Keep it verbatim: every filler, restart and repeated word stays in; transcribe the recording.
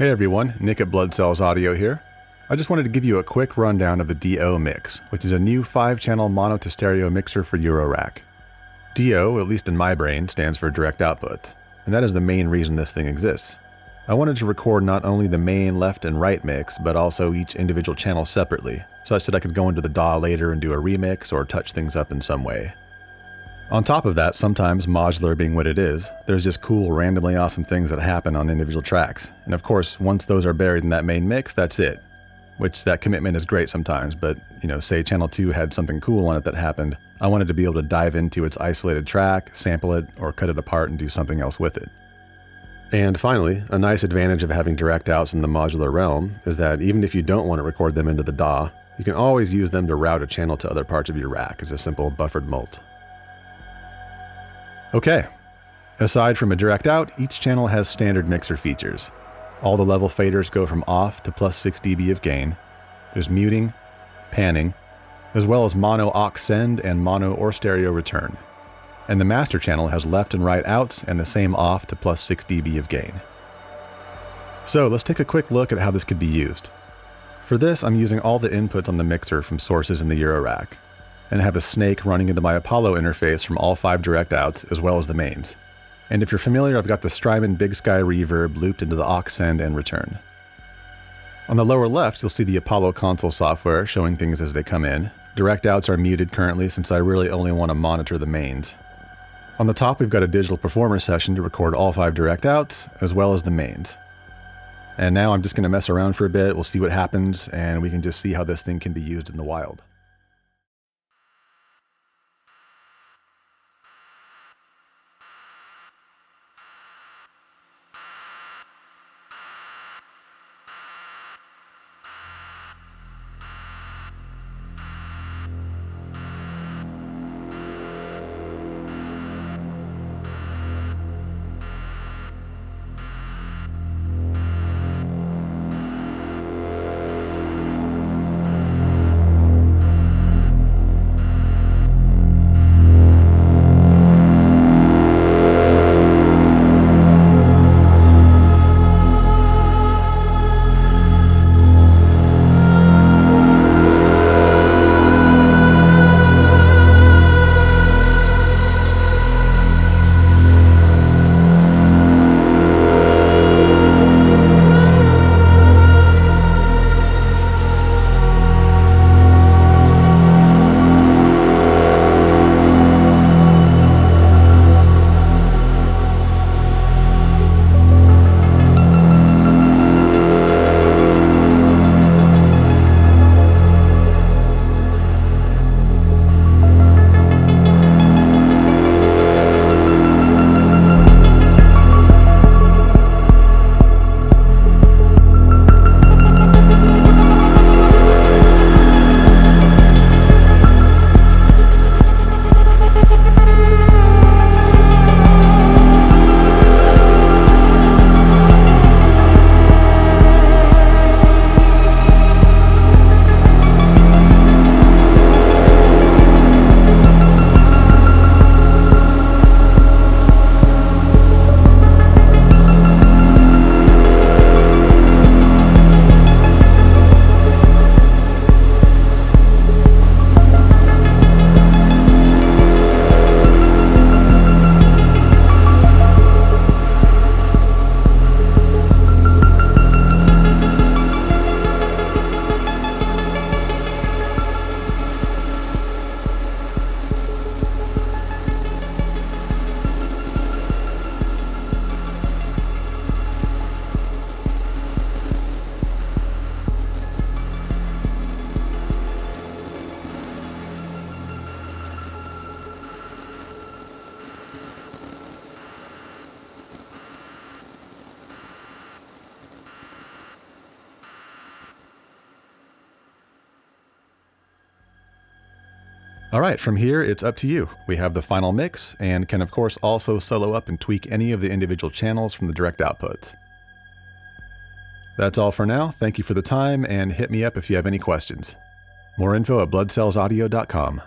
Hey everyone, Nick at Blood Cells Audio here. I just wanted to give you a quick rundown of the D O mix, which is a new five channel mono to stereo mixer for Eurorack. D O, at least in my brain, stands for direct output, and that is the main reason this thing exists. I wanted to record not only the main left and right mix, but also each individual channel separately, such that I could go into the D A W later and do a remix or touch things up in some way. On top of that, sometimes modular being what it is, there's just cool, randomly awesome things that happen on individual tracks. And of course, once those are buried in that main mix, that's it. Which that commitment is great sometimes, but you know, say channel two had something cool on it that happened, I wanted to be able to dive into its isolated track, sample it, or cut it apart and do something else with it. And finally, a nice advantage of having direct outs in the modular realm is that even if you don't want to record them into the D A W, you can always use them to route a channel to other parts of your rack as a simple buffered mult. Okay, aside from a direct out, each channel has standard mixer features. All the level faders go from off to plus six D B of gain. There's muting, panning, as well as mono aux send and mono or stereo return. And the master channel has left and right outs and the same off to plus six D B of gain. So let's take a quick look at how this could be used. For this, I'm using all the inputs on the mixer from sources in the Eurorack, and have a snake running into my Apollo interface from all five direct outs as well as the mains. And if you're familiar, I've got the Strymon Big Sky Reverb looped into the aux send and return. On the lower left, you'll see the Apollo console software showing things as they come in. Direct outs are muted currently since I really only want to monitor the mains. On the top, we've got a digital performer session to record all five direct outs as well as the mains. And now I'm just gonna mess around for a bit, we'll see what happens, and we can just see how this thing can be used in the wild. All right, from here, it's up to you. We have the final mix and can of course also solo up and tweak any of the individual channels from the direct outputs. That's all for now. Thank you for the time and hit me up if you have any questions. More info at blood cells audio dot com.